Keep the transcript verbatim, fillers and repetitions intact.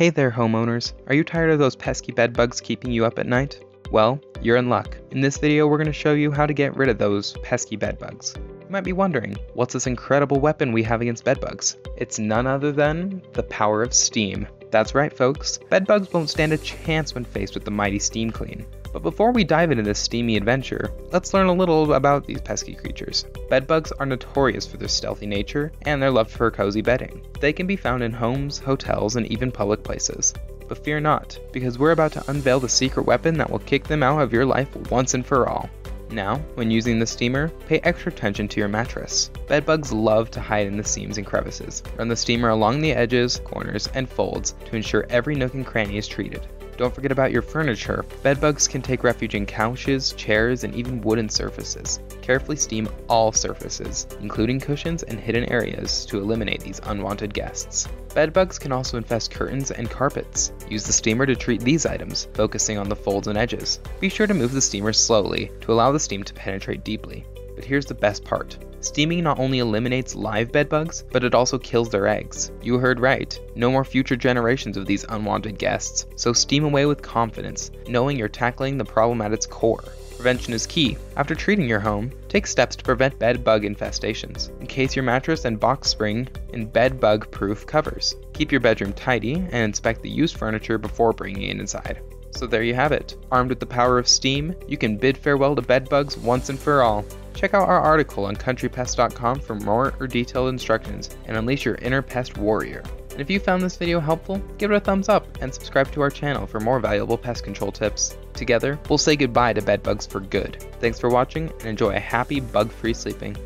Hey there, homeowners! Are you tired of those pesky bed bugs keeping you up at night? Well, you're in luck. In this video, we're going to show you how to get rid of those pesky bed bugs. You might be wondering, what's this incredible weapon we have against bed bugs? It's none other than the power of steam. That's right, folks. Bed bugs won't stand a chance when faced with the mighty steam clean. But before we dive into this steamy adventure, let's learn a little about these pesky creatures. Bedbugs are notorious for their stealthy nature and their love for cozy bedding. They can be found in homes, hotels, and even public places. But fear not, because we're about to unveil the secret weapon that will kick them out of your life once and for all. Now, when using the steamer, pay extra attention to your mattress. Bedbugs love to hide in the seams and crevices. Run the steamer along the edges, corners, and folds to ensure every nook and cranny is treated. Don't forget about your furniture. Bedbugs can take refuge in couches, chairs, and even wooden surfaces. Carefully steam all surfaces, including cushions and hidden areas, to eliminate these unwanted guests. Bedbugs can also infest curtains and carpets. Use the steamer to treat these items, focusing on the folds and edges. Be sure to move the steamer slowly to allow the steam to penetrate deeply. But here's the best part. Steaming not only eliminates live bedbugs, but it also kills their eggs. You heard right, no more future generations of these unwanted guests, so steam away with confidence, knowing you're tackling the problem at its core. Prevention is key. After treating your home, take steps to prevent bed bug infestations. Encase your mattress and box spring in bed bug proof covers. Keep your bedroom tidy and inspect the used furniture before bringing it inside. So there you have it. Armed with the power of steam, you can bid farewell to bed bugs once and for all. Check out our article on country pests dot com for more or detailed instructions and unleash your inner pest warrior. And if you found this video helpful, give it a thumbs up and subscribe to our channel for more valuable pest control tips. Together, we'll say goodbye to bedbugs for good. Thanks for watching and enjoy a happy, bug-free sleeping.